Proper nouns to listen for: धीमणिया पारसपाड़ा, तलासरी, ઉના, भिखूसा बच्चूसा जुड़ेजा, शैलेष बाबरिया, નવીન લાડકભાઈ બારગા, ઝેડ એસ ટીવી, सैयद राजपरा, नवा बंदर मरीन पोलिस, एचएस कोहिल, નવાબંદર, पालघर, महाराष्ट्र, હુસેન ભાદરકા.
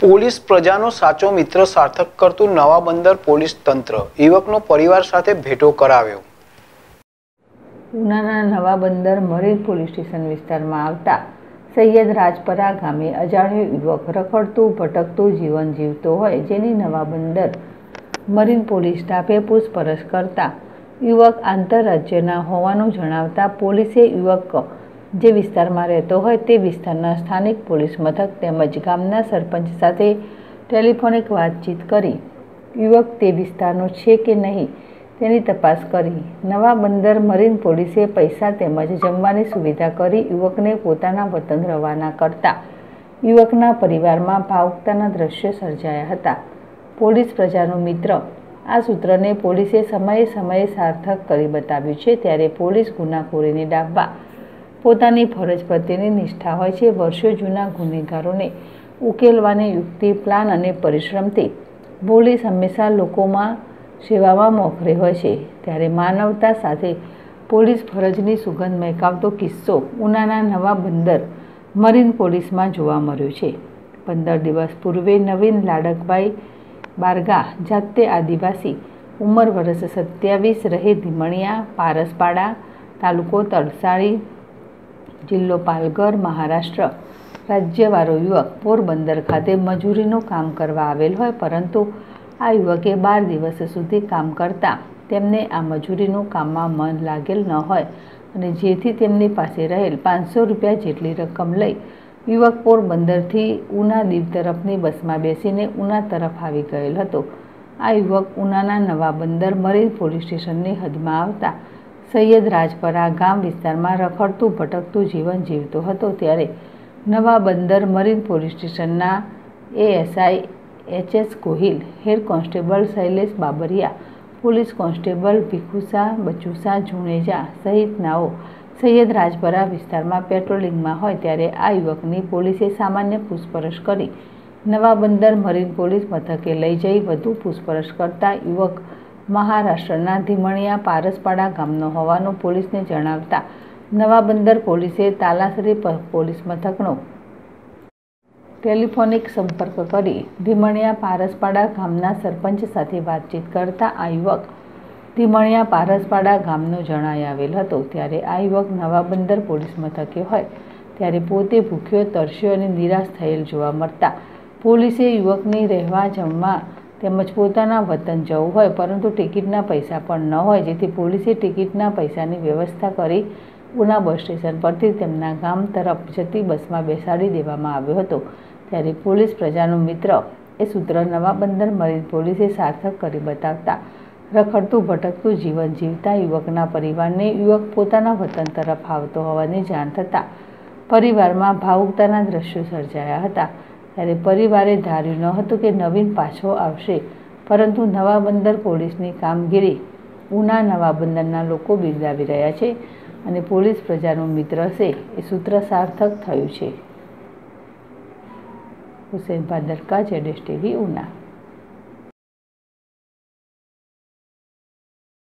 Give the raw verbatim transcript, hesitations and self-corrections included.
Police પ્રજાનો સાચો મિત્ર સાર્થક કરતું નવા બંદર પોલીસ તંત્ર યુવકનો પરિવાર સાથે ભેટો કરાવ્યો। ઉનાના નવા બંદર મરીન પોલીસ સ્ટેશન વિસ્તારમાં આવતા સૈયદ રાજપરા ગામે અજાણ્યો યુવક રખડતું ભટકતું જીવન જીવતો હોય, જેની નવા બંદર મરીન પોલીસ સ્ટાફે પૂછપરછ કરતા યુવક આંતરરાજ્યના હોવાનું જણાવતા પોલીસે યુવક જે વિસ્તારમાં રહેતો હોય તે વિસ્તારના સ્થાનિક પોલીસ મથક તેમજ ગામના સરપંચ સાથે ટેલિફોનિક વાતચીત કરી યુવક તે વિસ્તારનો છે કે નહીં તેની તપાસ કરી નવા બંદર મરીન પોલીસે પૈસા તેમજ જમવાની સુવિધા કરી યુવકને પોતાના વતન રવાના કરતા યુવકના પરિવારમાં ભાવુકતાના દ્રશ્યો સર્જાયા હતા। પોલીસ પ્રજાનો મિત્ર આ સૂત્રને પોલીસે સમયે સમયે સાર્થક કરી બતાવ્યું છે। ત્યારે પોલીસ ગુનાખોરીને ડાબવા પોતાની ફરજ પ્રત્યેની નિષ્ઠા હોય છે। વર્ષો જૂના ગુનેગારોને ઉકેલવાની યુક્તિ, પ્લાન અને પરિશ્રમથી પોલીસ હંમેશા લોકોમાં સેવામાં મોખરે હોય છે। ત્યારે માનવતા સાથે પોલીસ ફરજની સુગંધ મહેકાવતો કિસ્સો ઉનાના નવા બંદર મરીન પોલીસમાં જોવા મળ્યો છે। પંદર દિવસ પૂર્વે નવીન લાડકભાઈ બારગા, જાતે આદિવાસી, ઉંમર વર્ષ સત્યાવીસ, રહે ધીમણિયા પારસપાડા, તાલુકો તરસાલી, जिल्लो पालघर, महाराष्ट्र राज्यवाळो युवक पोरबंदर खाते मजूरीनो काम करवा आवेल होय, परंतु आ युवके बार दिवस सुधी काम करता तेमने आ मजूरीनो काममां मन लागेल न होय अने जेथी तेमनी पासे रहेल पांचसो रूपिया जेटली रकम लई युवक पोरबंदरथी उना दीव तरफनी बसमां बेसीने उना तरफ आवी गयेल हतो। आ युवक उनाना नवा बंदर मरीन पोलीस स्टेशननी हदमां आवता सैयद राजपरा गाम विस्तार में रखड़तू भटकतू जीवन जीवतो हतो। त्यारे नवा बंदर मरीन पोलिस स्टेशनना ASI एचएस कोहिल, head constable शैलेष बाबरिया, police constable भिखूसा बच्चूसा जुड़ेजा सहितनाओ सैयद राजपरा विस्तार में पेट्रोलिंग में होय, त्यारे आ युवकनी पोलीसे सामान्य पूछपरछ करी नवा बंदर मरीन पोलिस मथके लई जई वधु पूछपरछ करता युवक महाराष्ट्रना धीमणिया पारसपाड़ा गामनो होवानुं पोलीसने जणावता नवा बंदर पोलीसे तलासरी पोलीस मथकनो टेलिफोनिक संपर्क करी धीमणिया पारसपाड़ा गामना सरपंच साथे बातचीत करता आ युवक धीमणिया पारसपाड़ा गामनो जणाई आवेल हतो। त्यारे आ युवक नवा बंदर पोलीस मथके होय त्यारे पोते भूख्यो तरस्यो अने निराश थयेल जोवा मळता पोलीसे युवकनी रहेवा जमवा તેમજ પોતાના વતન જવું હોય પરંતુ ટિકિટના પૈસા પણ ન હોય, જેથી પોલીસે ટિકિટના પૈસાની વ્યવસ્થા કરી ઉના બસ સ્ટેશન પરથી તેમના ગામ તરફ જતી બસમાં બેસાડી દેવામાં આવ્યો હતો। ત્યારે પોલીસ પ્રજાનો મિત્ર એ સૂત્ર નવા બંદર મરીન પોલીસે સાર્થક કરી બતાવતા રખડતું ભટકતું જીવન જીવતા યુવકના પરિવારને યુવક પોતાના વતન તરફ આવતો હોવાની જાણ થતાં પરિવારમાં ભાવુકતાના દ્રશ્યો સર્જાયા હતા। ત્યારે પરિવારે ધાર્યું ન હતું કે નવીન પાછો આવશે, પરંતુ નવા બંદર પોલીસની કામગીરી ઉના નવા બંદરના લોકો બિરદાવી રહ્યા છે અને પોલીસ પ્રજાનો મિત્ર છે એ સૂત્ર સાર્થક થયું છે। હુસેન ભાદરકા, ઝેડ એસ ટીવી ઉના।